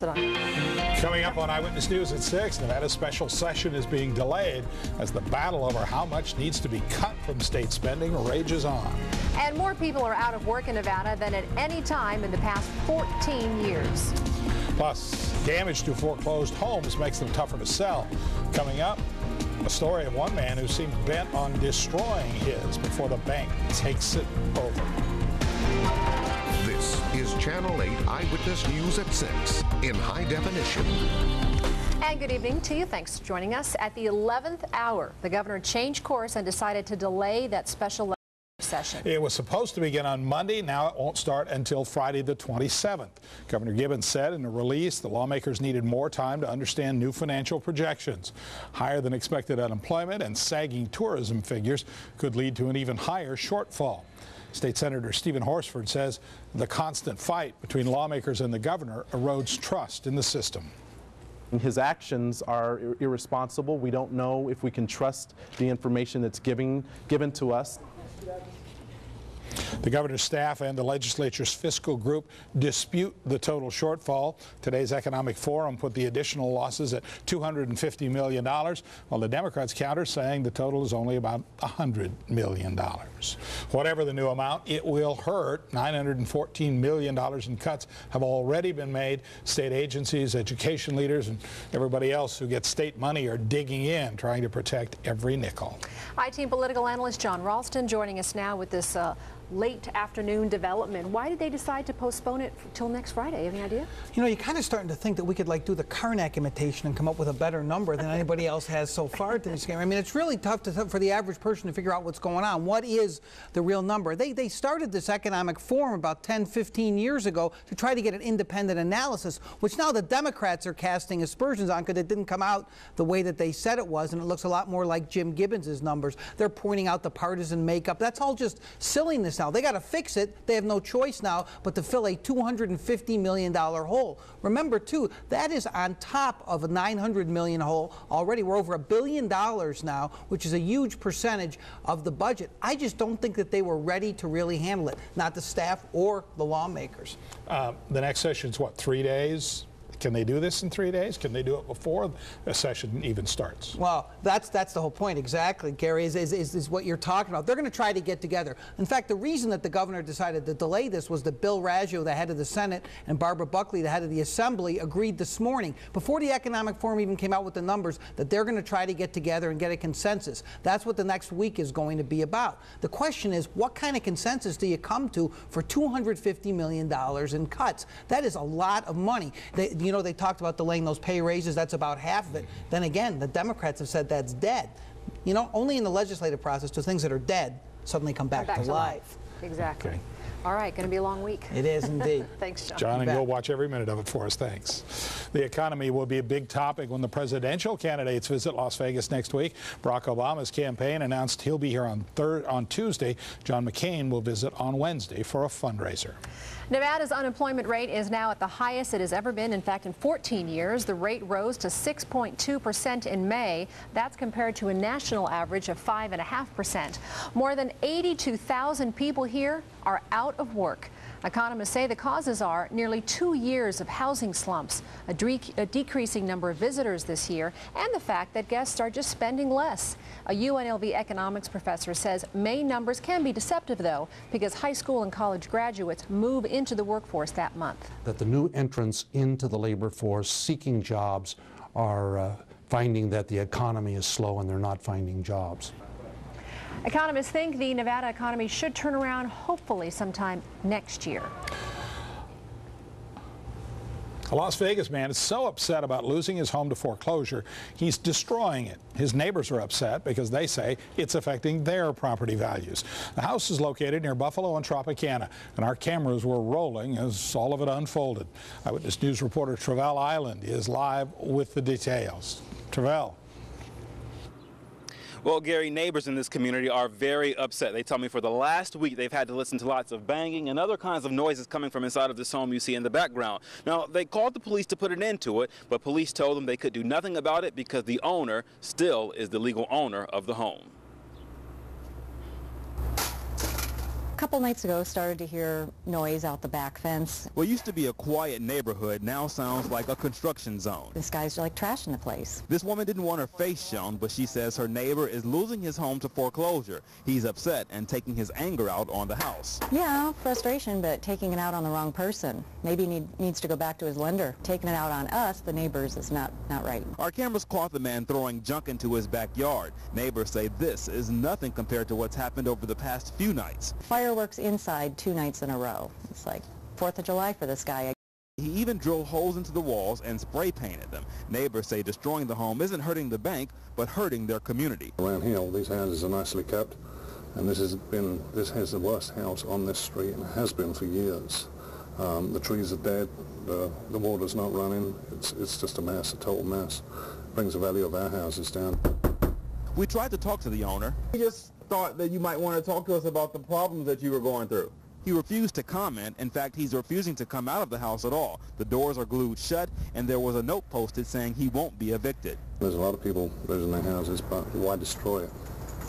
Coming up on Eyewitness News at 6, Nevada's special session is being delayed as the battle over how much needs to be cut from state spending rages on. And more people are out of work in Nevada than at any time in the past 14 years. Plus, damage to foreclosed homes makes them tougher to sell. Coming up, a story of one man who seemed bent on destroying his before the bank takes it over. This is Channel 8 Eyewitness News at 6 in high definition. And good evening to you. Thanks for joining us. At the 11th hour, the governor changed course and decided to delay that special session. It was supposed to begin on Monday. Now it won't start until Friday the 27th. Governor Gibbons said in a release the lawmakers needed more time to understand new financial projections. Higher than expected unemployment and sagging tourism figures could lead to an even higher shortfall. State Senator Stephen Horsford says the constant fight between lawmakers and the governor erodes trust in the system. His actions are irresponsible. We don't know if we can trust the information that's given to us. The governor's staff and the legislature's fiscal group dispute the total shortfall. Today's economic forum put the additional losses at $250 million, while the Democrats counter, saying the total is only about $100 million. Whatever the new amount, it will hurt. $914 million in cuts have already been made. State agencies, education leaders, and everybody else who gets state money are digging in, trying to protect every nickel. I-Team political analyst John Ralston joining us now with this late afternoon development. Why did they decide to postpone it till next Friday? Any idea? You know, you're kind of starting to think that we could like do the Karnak imitation and come up with a better number than anybody else has so far to this game. I mean, it's really tough for the average person to figure out what's going on. What is the real number? They started this economic forum about 10, 15 years ago to try to get an independent analysis, which now the Democrats are casting aspersions on because it didn't come out the way that they said it was, and it looks a lot more like Jim Gibbons's numbers. They're pointing out the partisan makeup. That's all just silliness. Now they got to fix it. They have no choice now but to fill a $250 million hole. Remember, too, that is on top of a $900 million hole already. We're over $1 billion now, which is a huge percentage of the budget. I just don't think that they were ready to really handle it, not the staff or the lawmakers. The next session is what, 3 days? Can they do this in 3 days? Can they do it before a session even starts? Well, that's the whole point, exactly, Gary, is what you're talking about. They're going to try to get together. In fact, the reason that the governor decided to delay this was that Bill Raggio, the head of the Senate, and Barbara Buckley, the head of the Assembly, agreed this morning, before the Economic Forum even came out with the numbers, that they're going to try to get together and get a consensus. That's what the next week is going to be about. The question is, what kind of consensus do you come to for $250 million in cuts? That is a lot of money. You know, they talked about delaying those pay raises. That's about half of it. Then again, the Democrats have said that's dead. You know, only in the legislative process do things that are dead suddenly come back to life. Exactly. Okay. All right, going to be a long week. It is indeed. Thanks, John. John, and you'll watch every minute of it for us. Thanks. The economy will be a big topic when the presidential candidates visit Las Vegas next week. Barack Obama's campaign announced he'll be here on Tuesday. John McCain will visit on Wednesday for a fundraiser. Nevada's unemployment rate is now at the highest it has ever been. In fact, in 14 years, the rate rose to 6.2% in May. That's compared to a national average of 5.5%. More than 82,000 people here are out of work. Economists say the causes are nearly 2 years of housing slumps, a decreasing number of visitors this year, and the fact that guests are just spending less. A UNLV economics professor says May numbers can be deceptive, though, because high school and college graduates move into the workforce that month. That the new entrants into the labor force seeking jobs are finding that the economy is slow and they're not finding jobs. Economists think the Nevada economy should turn around hopefully sometime next year. A Las Vegas man is so upset about losing his home to foreclosure, he's destroying it. His neighbors are upset because they say it's affecting their property values. The house is located near Buffalo and Tropicana, and our cameras were rolling as all of it unfolded. Eyewitness News reporter Travell Island is live with the details. Travell. Well, Gary, neighbors in this community are very upset. They tell me for the last week they've had to listen to lots of banging and other kinds of noises coming from inside of this home you see in the background. Now, they called the police to put an end to it, but police told them they could do nothing about it because the owner still is the legal owner of the home. couple nights ago started to hear noise out the back fence. What used to be a quiet neighborhood now sounds like a construction zone. This guy's like trashing the place. This woman didn't want her face shown, but she says her neighbor is losing his home to foreclosure. He's upset and taking his anger out on the house. Yeah, frustration, but taking it out on the wrong person. Maybe needs to go back to his lender. Taking it out on us, the neighbors, is not right. Our cameras caught the man throwing junk into his backyard. Neighbors say this is nothing compared to what's happened over the past few nights. Fireworks inside 2 nights in a row. It's like 4th of July for this guy. He even drilled holes into the walls and spray painted them. Neighbors say destroying the home isn't hurting the bank, but hurting their community. Around here, all these houses are nicely kept, and this has the worst house on this street, and has been for years. The trees are dead, the water's not running, it's just a mess, a total mess. It brings the value of our houses down. We tried to talk to the owner. We just thought that you might want to talk to us about the problems that you were going through. He refused to comment. In fact, he's refusing to come out of the house at all. The doors are glued shut, and there was a note posted saying he won't be evicted. There's a lot of people losing their houses, but why destroy it?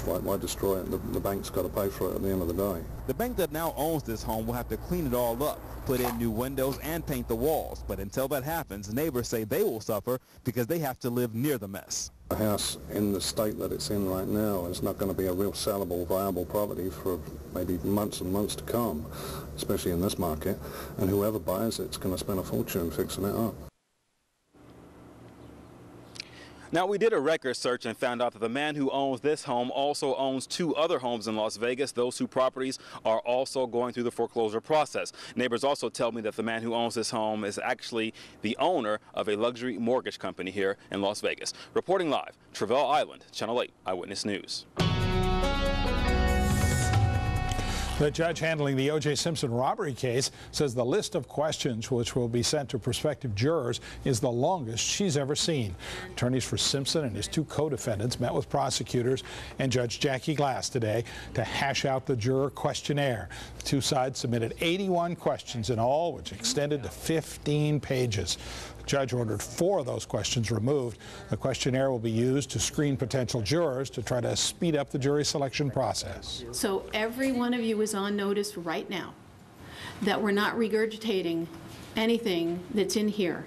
Why destroy it? The bank's got to pay for it at the end of the day. The bank that now owns this home will have to clean it all up, put in new windows, and paint the walls. But until that happens, neighbors say they will suffer because they have to live near the mess. The house in the state that it's in right now is not going to be a real sellable, viable property for maybe months and months to come, especially in this market. And whoever buys it's going to spend a fortune fixing it up. Now, we did a record search and found out that the man who owns this home also owns 2 other homes in Las Vegas. Those 2 properties are also going through the foreclosure process. Neighbors also tell me that the man who owns this home is actually the owner of a luxury mortgage company here in Las Vegas. Reporting live, Travell Island, Channel 8 Eyewitness News. The judge handling the O.J. Simpson robbery case says the list of questions which will be sent to prospective jurors is the longest she's ever seen. Attorneys for Simpson and his 2 co-defendants met with prosecutors and Judge Jackie Glass today to hash out the juror questionnaire. The 2 sides submitted 81 questions in all, which extended to 15 pages. The judge ordered 4 of those questions removed. The questionnaire will be used to screen potential jurors to try to speed up the jury selection process. So every one of you is on notice right now that we're not regurgitating anything that's in here,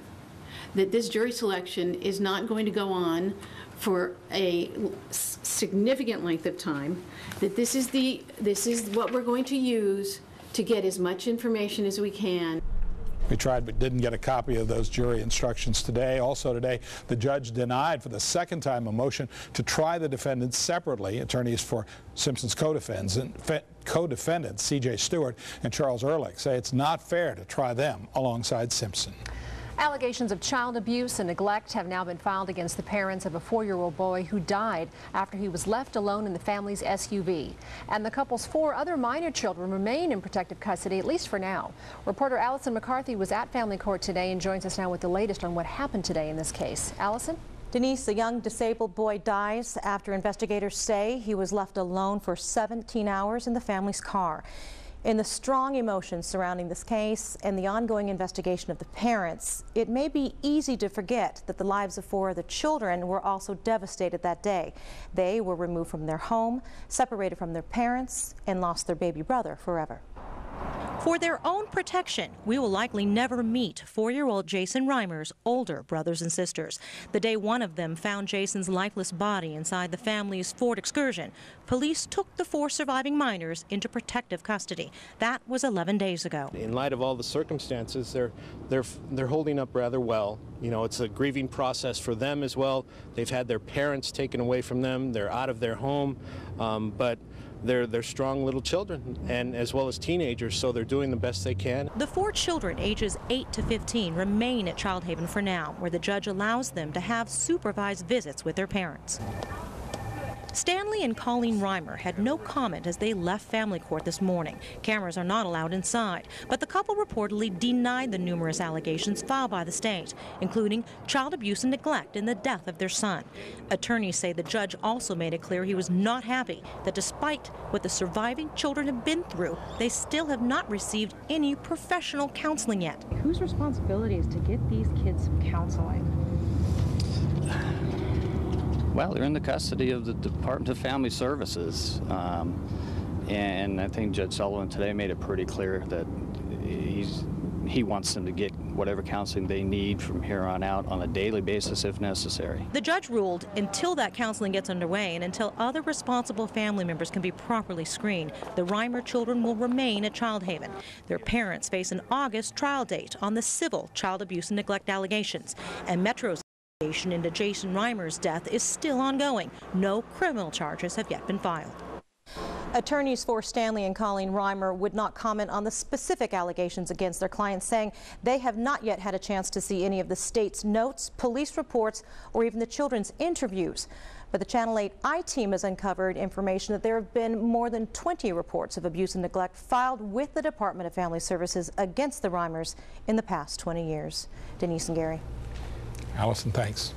that this jury selection is not going to go on for a significant length of time, that this is what we're going to use to get as much information as we can. We tried but didn't get a copy of those jury instructions today. Also today, the judge denied for the 2nd time a motion to try the defendants separately. Attorneys for Simpson's co-defendants C.J. Stewart and Charles Ehrlich say it's not fair to try them alongside Simpson. Allegations of child abuse and neglect have now been filed against the parents of a 4-year-old boy who died after he was left alone in the family's SUV. And the couple's 4 other minor children remain in protective custody, at least for now. Reporter Alyson McCarthy was at family court today and joins us now with the latest on what happened today in this case. Alyson? Denise, a young disabled boy dies after investigators say he was left alone for 17 hours in the family's car. In the strong emotions surrounding this case and the ongoing investigation of the parents, it may be easy to forget that the lives of 4 of the children were also devastated that day. They were removed from their home, separated from their parents, and lost their baby brother forever. For their own protection, we will likely never meet 4-year-old Jason Reimer's older brothers and sisters. The day one of them found Jason's lifeless body inside the family's Ford Excursion, police took the 4 surviving minors into protective custody. That was 11 days ago. In light of all the circumstances, they're holding up rather well. You know, it's a grieving process for them as well. They've had their parents taken away from them. They're out of their home, but they're strong little children, and as well as teenagers, so they're doing the best they can. The 4 children ages 8 to 15 remain at Childhaven for now, where the judge allows them to have supervised visits with their parents. Stanley and Colleen Reimer had no comment as they left family court this morning. Cameras are not allowed inside, but the couple reportedly denied the numerous allegations filed by the state, including child abuse and neglect in the death of their son. Attorneys say the judge also made it clear he was not happy that despite what the surviving children have been through, they still have not received any professional counseling yet. Whose responsibility is to get these kids some counseling? Well, they're in the custody of the Department of Family Services. And I think Judge Sullivan today made it pretty clear that he wants them to get whatever counseling they need from here on out on a daily basis if necessary. The judge ruled until that counseling gets underway and until other responsible family members can be properly screened, the Reimer children will remain at Childhaven. Their parents face an August trial date on the civil child abuse and neglect allegations, and Metro's investigation into Jason Reimer's death is still ongoing. No criminal charges have yet been filed. Attorneys for Stanley and Colleen Reimer would not comment on the specific allegations against their clients, saying they have not yet had a chance to see any of the state's notes, police reports, or even the children's interviews. But the Channel 8 I-Team has uncovered information that there have been more than 20 reports of abuse and neglect filed with the Department of Family Services against the Reimers in the past 20 years. Denise and Gary. Alyson, thanks.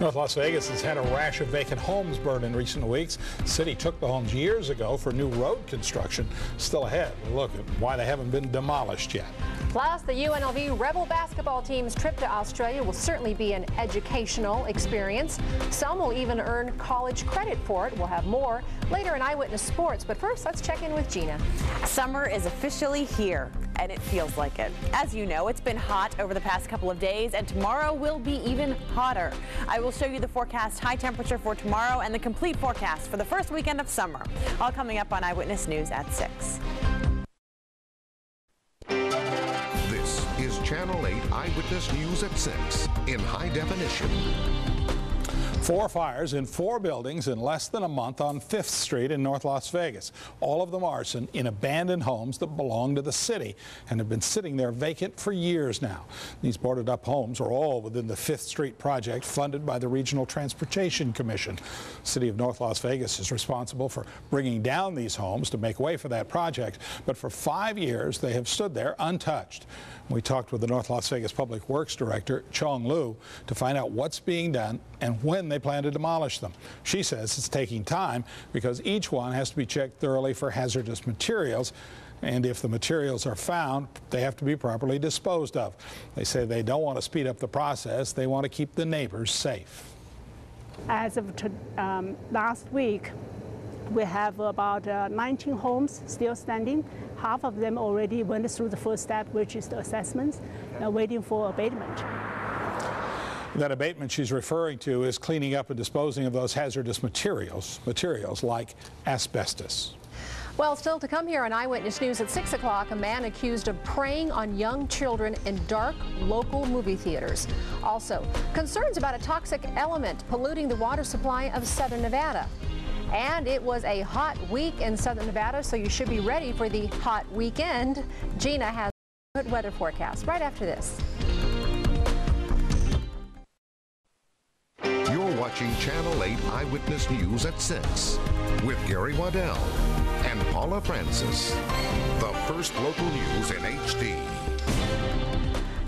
North Las Vegas has had a rash of vacant homes burn in recent weeks. The city took the homes years ago for new road construction. Still ahead, we'll look at why they haven't been demolished yet. Plus, the UNLV Rebel basketball team's trip to Australia will certainly be an educational experience. Some will even earn college credit for it. We'll have more later in Eyewitness Sports, but first, let's check in with Gina. Summer is officially here, and it feels like it. As you know, it's been hot over the past couple of days, and tomorrow will be even hotter. I will show you the forecast high temperature for tomorrow and the complete forecast for the first weekend of summer. All coming up on Eyewitness News at 6. This is Channel 8 Eyewitness News at 6 in high definition. Four fires in four buildings in less than a month on 5th Street in North Las Vegas. All of them arson in abandoned homes that belong to the city and have been sitting there vacant for years now. These boarded up homes are all within the 5th Street project funded by the Regional Transportation Commission. The city of North Las Vegas is responsible for bringing down these homes to make way for that project, but for 5 years they have stood there untouched. We talked with the North Las Vegas Public Works Director, Chong Lu, to find out what's being done and when they plan to demolish them. She says it's taking time because each one has to be checked thoroughly for hazardous materials, and if the materials are found, they have to be properly disposed of. They say they don't want to speed up the process. They want to keep the neighbors safe. As of last week, we have about 19 homes still standing. Half of them already went through the first step, which is the assessments, waiting for abatement. That abatement she's referring to is cleaning up and disposing of those hazardous materials like asbestos. Well, still to come here on Eyewitness News at 6 o'clock, a man accused of preying on young children in dark local movie theaters. Also, concerns about a toxic element polluting the water supply of southern Nevada. And it was a hot week in southern Nevada, so you should be ready for the hot weekend. Gina has a good weather forecast right after this. You're watching Channel 8 Eyewitness News at 6 with Gary Waddell and Paula Francis. The first local news in HD.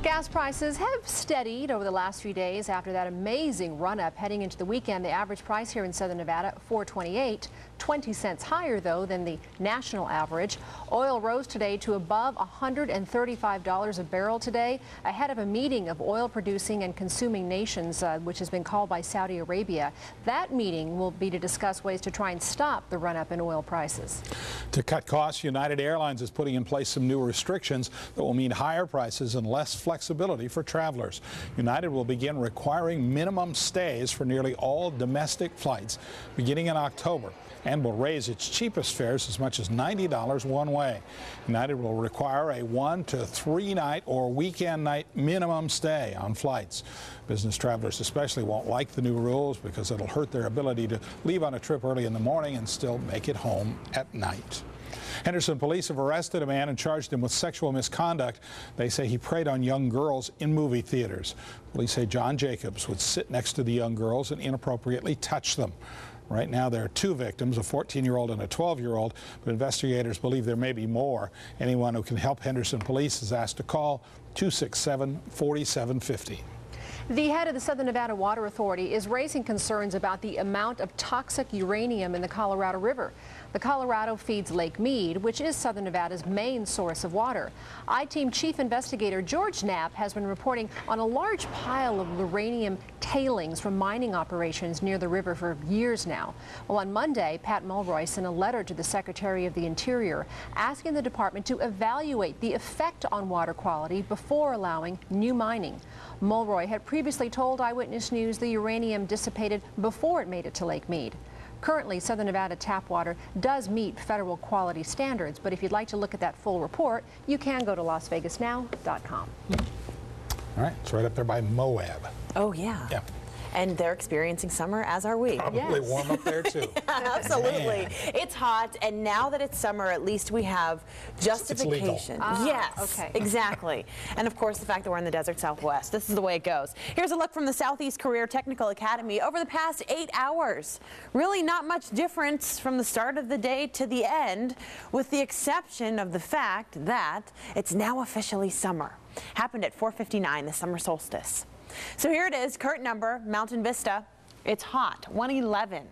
Gas prices have steadied over the last few days after that amazing run-up heading into the weekend. The average price here in southern Nevada, $4.28, 20 cents higher, though, than the national average. Oil rose today to above $135 a barrel today, ahead of a meeting of oil-producing and consuming nations, which has been called by Saudi Arabia. That meeting will be to discuss ways to try and stop the run-up in oil prices. To cut costs, United Airlines is putting in place some new restrictions that will mean higher prices and less flexibility for travelers. United will begin requiring minimum stays for nearly all domestic flights beginning in October and will raise its cheapest fares as much as $90 one way. United will require a 1 to 3 night or weekend night minimum stay on flights. Business travelers especially won't like the new rules because it'll hurt their ability to leave on a trip early in the morning and still make it home at night. Henderson police have arrested a man and charged him with sexual misconduct. They say he preyed on young girls in movie theaters. Police say John Jacobs would sit next to the young girls and inappropriately touch them. Right now there are two victims, a 14-year-old and a 12-year-old, but investigators believe there may be more. Anyone who can help Henderson police is asked to call 267-4750. The head of the Southern Nevada Water Authority is raising concerns about the amount of toxic uranium in the Colorado River. The Colorado feeds Lake Mead, which is Southern Nevada's main source of water. I-Team Chief Investigator George Knapp has been reporting on a large pile of uranium tailings from mining operations near the river for years now. Well, on Monday, Pat Mulroy sent a letter to the Secretary of the Interior asking the department to evaluate the effect on water quality before allowing new mining. Mulroy had previously told Eyewitness News the uranium dissipated before it made it to Lake Mead. Currently, Southern Nevada tap water does meet federal quality standards, but if you'd like to look at that full report, you can go to LasVegasNow.com. All right, it's right up there by Moab. Oh, yeah. Yeah. And they're experiencing summer, as are we. Probably yes. Warm up there, too. Yeah, absolutely. Man. It's hot, and now that it's summer, at least we have justification. It's legal. Ah, yes, okay. Exactly. And, of course, the fact that we're in the desert Southwest. This is the way it goes. Here's a look from the Southeast Career Technical Academy. Over the past 8 hours, really not much difference from the start of the day to the end, with the exception of the fact that it's now officially summer. Happened at 4:59, the summer solstice. So here it is, current number, Mountain Vista. It's hot, 111.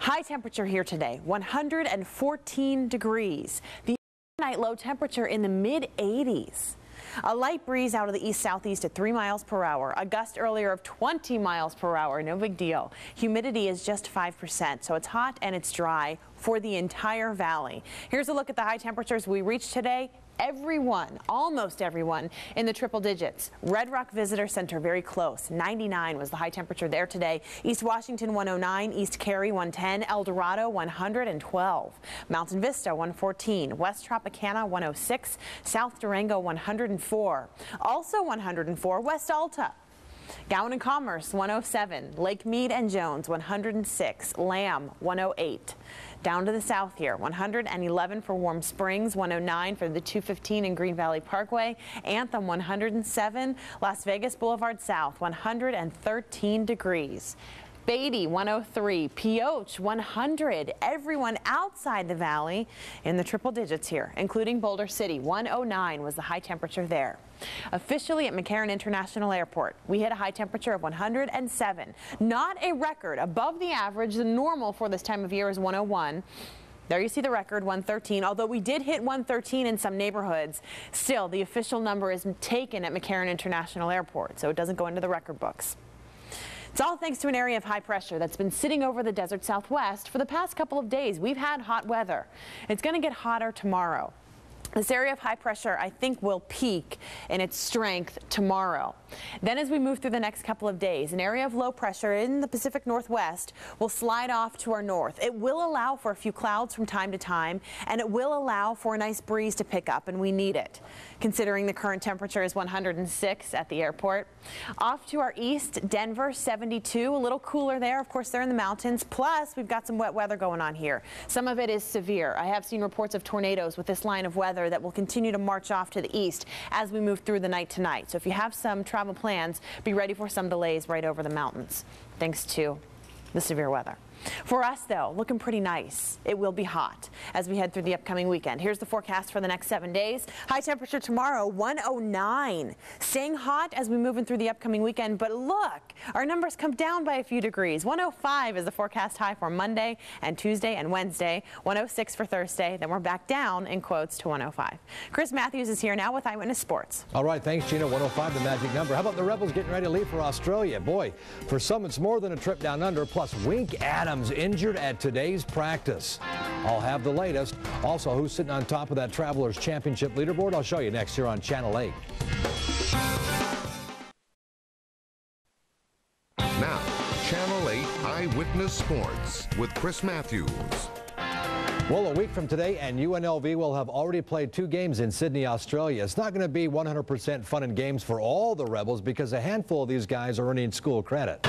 High temperature here today, 114 degrees. The overnight low temperature in the mid-80s. A light breeze out of the east-southeast at 3 miles per hour. A gust earlier of 20 miles per hour, no big deal. Humidity is just 5%, so it's hot and it's dry for the entire valley. Here's a look at the high temperatures we reached today. Everyone, almost everyone, in the triple digits. Red Rock Visitor Center, very close. 99 was the high temperature there today. East Washington, 109. East Carey, 110. El Dorado, 112. Mountain Vista, 114. West Tropicana, 106. South Durango, 104. Also 104, West Alta. Gowan and Commerce, 107. Lake Mead and Jones, 106. Lamb, 108. Down to the south here, 111 for Warm Springs, 109 for the 215 in Green Valley Parkway, Anthem 107, Las Vegas Boulevard South 113 degrees. Beatty 103, Pioche 100, everyone outside the valley in the triple digits here, including Boulder City. 109 was the high temperature there. Officially at McCarran International Airport, we hit a high temperature of 107. Not a record, above the average. The normal for this time of year is 101. There you see the record, 113, although we did hit 113 in some neighborhoods. Still, the official number is taken at McCarran International Airport, so it doesn't go into the record books. It's all thanks to an area of high pressure that's been sitting over the desert Southwest for the past couple of days. We've had hot weather. It's going to get hotter tomorrow. This area of high pressure, I think, will peak in its strength tomorrow. Then as we move through the next couple of days, an area of low pressure in the Pacific Northwest will slide off to our north. It will allow for a few clouds from time to time, and it will allow for a nice breeze to pick up, and we need it, considering the current temperature is 106 at the airport. Off to our east, Denver, 72, a little cooler there. Of course, they're in the mountains. Plus, we've got some wet weather going on here. Some of it is severe. I have seen reports of tornadoes with this line of weather that will continue to march off to the east as we move through the night tonight. So if you have some travel plans, be ready for some delays right over the mountains, thanks to the severe weather. For us, though, looking pretty nice. It will be hot as we head through the upcoming weekend. Here's the forecast for the next 7 days. High temperature tomorrow, 109. Staying hot as we move in through the upcoming weekend. But look, our numbers come down by a few degrees. 105 is the forecast high for Monday and Tuesday and Wednesday. 106 for Thursday. Then we're back down, in quotes, to 105. Chris Maathuis is here now with Eyewitness Sports. All right, thanks, Gina. 105, the magic number. How about the Rebels getting ready to leave for Australia? Boy, for some, it's more than a trip down under. Plus, Wink Adams injured at today's practice. I'll have the latest. Also, who's sitting on top of that Travelers Championship leaderboard? I'll show you next here on Channel 8. Now, Channel 8 Eyewitness Sports with Chris Maathuis. Well, a week from today, and UNLV will have already played 2 games in Sydney, Australia. It's not going to be 100% fun and games for all the Rebels because a handful of these guys are earning school credit.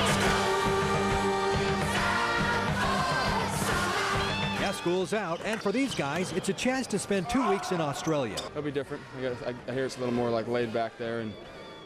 School's out, and for these guys, it's a chance to spend 2 weeks in Australia. It'll be different. I hear it's a little more like laid back there, and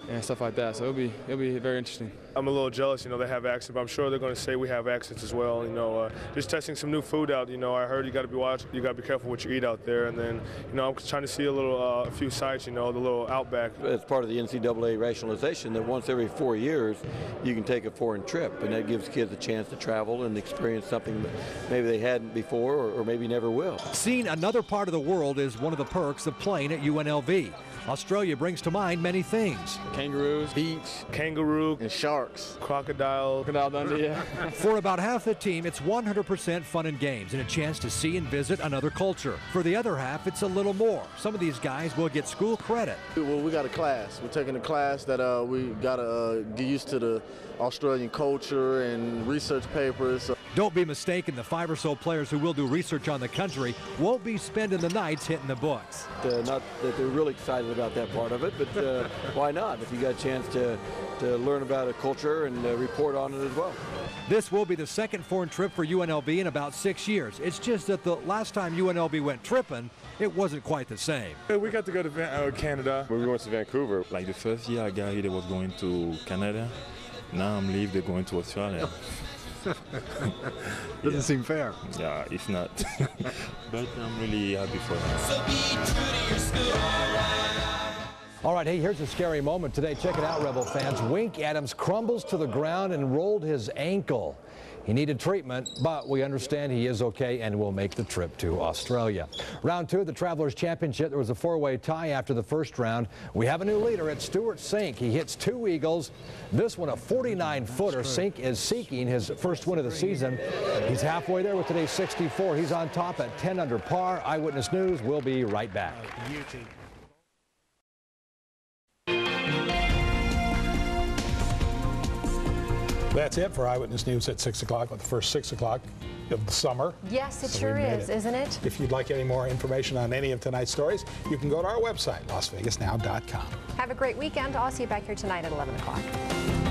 and stuff like that. So it'll be very interesting. I'm a little jealous, you know, they have accents, but I'm sure they're going to say we have accents as well. You know, just testing some new food out. You know, I heard you got to be careful what you eat out there. And then, you know, I'm trying to see a few sites. You know, the little outback. It's part of the NCAA rationalization that once every 4 years, you can take a foreign trip, and that gives kids a chance to travel and experience something that maybe they hadn't before, or maybe never will. Seeing another part of the world is one of the perks of playing at UNLV. Australia brings to mind many things. Kangaroos, beach, kangaroo, and sharks. Crocodile Dundee, yeah. For about half the team, it's 100% fun and games and a chance to see and visit another culture. For the other half, it's a little more. Some of these guys will get school credit. Well, we got a class. We're taking a class that we got to get used to the Australian culture and research papers. So. Don't be mistaken, the 5 or so players who will do research on the country won't be spending the nights hitting the books. Not that they're really excited about that part of it, but why not? If you got a chance to learn about a culture and report on it as well. This will be the second foreign trip for UNLV in about 6 years. It's just that the last time UNLV went tripping, it wasn't quite the same. We got to go to Canada. When we went to Vancouver, like the first year I got here, they was going to Canada. Now I'm leaving, they're going to Australia. Doesn't seem fair. Yeah, it's not. But I'm really happy for that. So be true to your school, all right, hey, here's a scary moment today. Check it out, Rebel fans. Wink Adams crumbles to the ground and rolled his ankle. He needed treatment, but we understand he is okay and will make the trip to Australia. Round 2 of the Travelers Championship, there was a 4-way tie after the first round. We have a new leader. It's Stuart Sink. He hits 2 eagles. This one a 49-footer. Sink is seeking his first win of the season. He's halfway there with today's 64. He's on top at 10 under par. Eyewitness News. We'll be right back. That's it for Eyewitness News at 6 o'clock, with the first 6 o'clock of the summer. Yes, it sure is, isn't it? If you'd like any more information on any of tonight's stories, you can go to our website, LasVegasNow.com. Have a great weekend. I'll see you back here tonight at 11 o'clock.